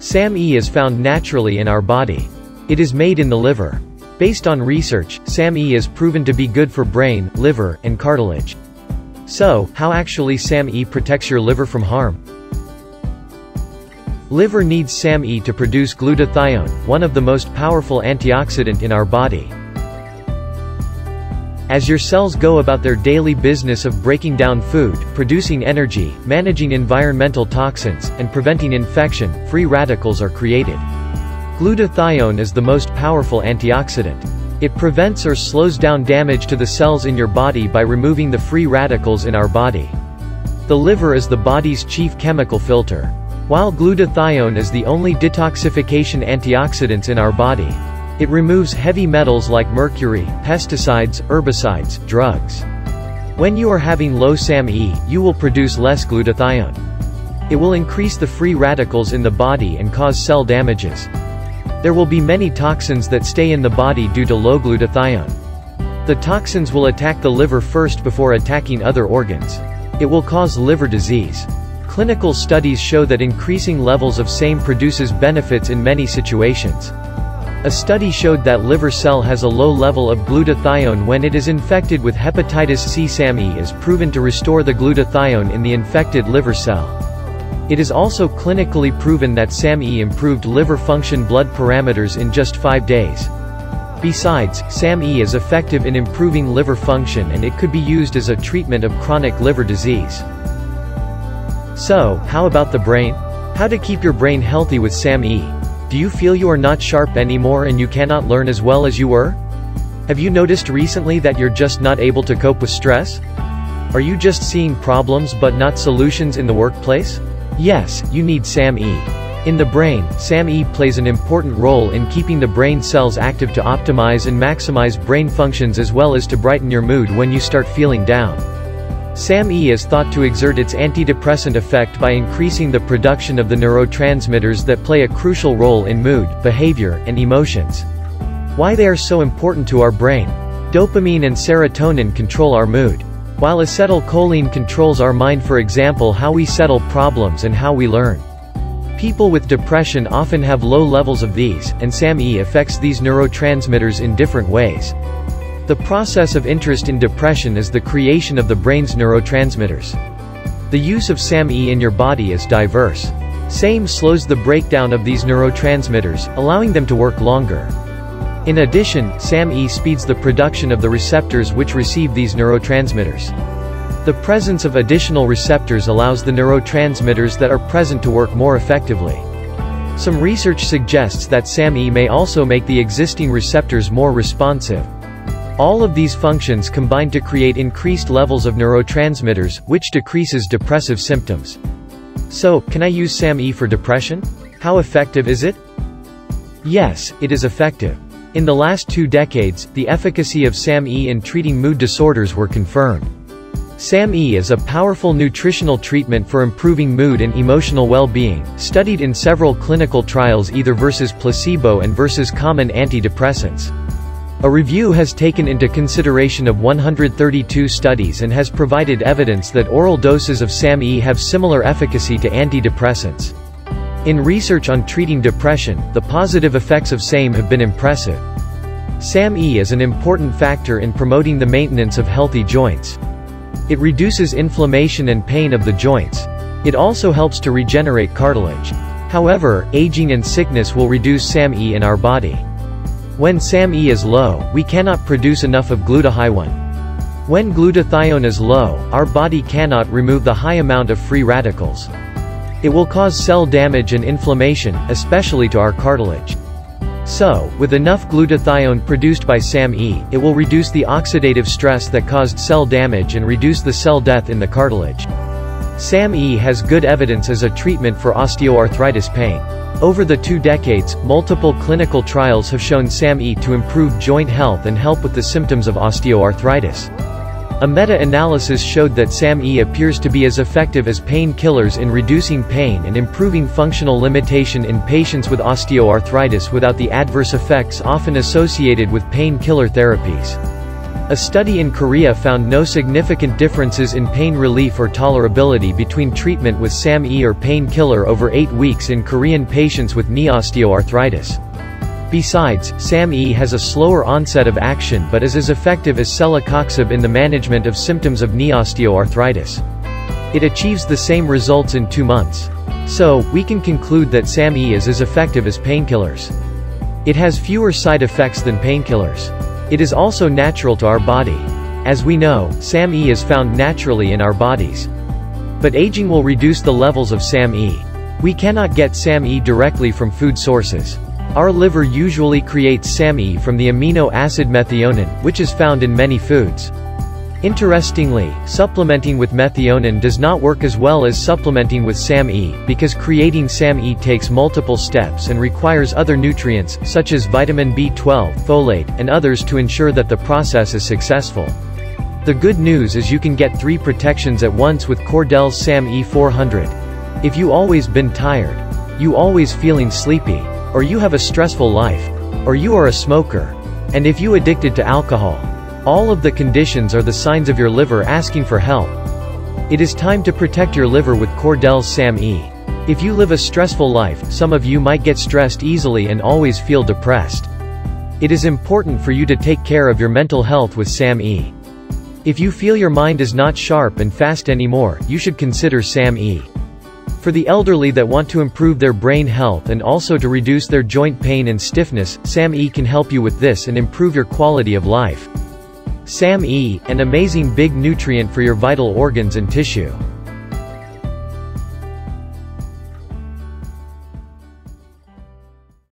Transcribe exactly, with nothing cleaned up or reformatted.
SAM-e is found naturally in our body. It is made in the liver. Based on research, SAM-e is proven to be good for brain, liver, and cartilage. So, how actually SAM-e protects your liver from harm? Liver needs SAM-e to produce glutathione, one of the most powerful antioxidant in our body. As your cells go about their daily business of breaking down food, producing energy, managing environmental toxins, and preventing infection, free radicals are created. Glutathione is the most powerful antioxidant. It prevents or slows down damage to the cells in your body by removing the free radicals in our body. The liver is the body's chief chemical filter. While glutathione is the only detoxification antioxidant in our body, it removes heavy metals like mercury, pesticides, herbicides, drugs. When you are having low SAM-e, you will produce less glutathione. It will increase the free radicals in the body and cause cell damages. There will be many toxins that stay in the body due to low glutathione. The toxins will attack the liver first before attacking other organs. It will cause liver disease. Clinical studies show that increasing levels of SAM produces benefits in many situations. A study showed that liver cell has a low level of glutathione when it is infected with hepatitis C. SAM-e is proven to restore the glutathione in the infected liver cell. It is also clinically proven that SAM-e improved liver function blood parameters in just five days. Besides, SAM-e is effective in improving liver function and it could be used as a treatment of chronic liver disease. So, how about the brain? How to keep your brain healthy with SAM-e? Do you feel you are not sharp anymore and you cannot learn as well as you were? Have you noticed recently that you're just not able to cope with stress? Are you just seeing problems but not solutions in the workplace? Yes, you need SAM-e. In the brain, SAM-e plays an important role in keeping the brain cells active to optimize and maximize brain functions as well as to brighten your mood when you start feeling down. SAM-e is thought to exert its antidepressant effect by increasing the production of the neurotransmitters that play a crucial role in mood, behavior, and emotions. Why they are so important to our brain? Dopamine and serotonin control our mood, while acetylcholine controls our mind, for example, how we settle problems and how we learn. People with depression often have low levels of these, and SAM-e affects these neurotransmitters in different ways. The process of interest in depression is the creation of the brain's neurotransmitters. The use of SAM-e in your body is diverse. SAM-e slows the breakdown of these neurotransmitters, allowing them to work longer. In addition, SAM-e speeds the production of the receptors which receive these neurotransmitters. The presence of additional receptors allows the neurotransmitters that are present to work more effectively. Some research suggests that SAM-e may also make the existing receptors more responsive. All of these functions combine to create increased levels of neurotransmitters, which decreases depressive symptoms. So, can I use SAM-e for depression? How effective is it? Yes, it is effective. In the last two decades, the efficacy of SAM-e in treating mood disorders were confirmed. SAM-e is a powerful nutritional treatment for improving mood and emotional well-being, studied in several clinical trials either versus placebo and versus common antidepressants. A review has taken into consideration of one hundred thirty-two studies and has provided evidence that oral doses of SAM-e have similar efficacy to antidepressants. In research on treating depression, the positive effects of SAM-e have been impressive. SAM-e is an important factor in promoting the maintenance of healthy joints. It reduces inflammation and pain of the joints. It also helps to regenerate cartilage. However, aging and sickness will reduce SAM-e in our body. When SAM-e is low, we cannot produce enough of glutathione. When glutathione is low, our body cannot remove the high amount of free radicals. It will cause cell damage and inflammation, especially to our cartilage. So, with enough glutathione produced by SAM-e, it will reduce the oxidative stress that caused cell damage and reduce the cell death in the cartilage. SAM-e has good evidence as a treatment for osteoarthritis pain. Over the two decades, multiple clinical trials have shown SAM-e to improve joint health and help with the symptoms of osteoarthritis. A meta-analysis showed that SAM-e appears to be as effective as painkillers in reducing pain and improving functional limitation in patients with osteoarthritis without the adverse effects often associated with painkiller therapies. A study in Korea found no significant differences in pain relief or tolerability between treatment with SAM-e or painkiller over eight weeks in Korean patients with knee osteoarthritis. Besides, SAM-e has a slower onset of action but is as effective as Celecoxib in the management of symptoms of knee osteoarthritis. It achieves the same results in two months. So, we can conclude that SAM-e is as effective as painkillers. It has fewer side effects than painkillers. It is also natural to our body. As we know, SAM-e is found naturally in our bodies. But aging will reduce the levels of SAM-e. We cannot get SAM-e directly from food sources. Our liver usually creates SAM-e from the amino acid methionine, which is found in many foods. Interestingly, supplementing with methionine does not work as well as supplementing with SAM-e, because creating SAM-e takes multiple steps and requires other nutrients, such as vitamin B twelve, folate, and others to ensure that the process is successful. The good news is you can get three protections at once with Kordel's SAM-e four hundred. If you always been tired, you always feeling sleepy, or you have a stressful life, or you are a smoker, and if you addicted to alcohol, all of the conditions are the signs of your liver asking for help. It is time to protect your liver with Kordel's SAM-e. If you live a stressful life, some of you might get stressed easily and always feel depressed. It is important for you to take care of your mental health with SAM-e. If you feel your mind is not sharp and fast anymore, you should consider SAM-e. For the elderly that want to improve their brain health and also to reduce their joint pain and stiffness, SAM-e can help you with this and improve your quality of life. SAM-e, an amazing big nutrient for your vital organs and tissue.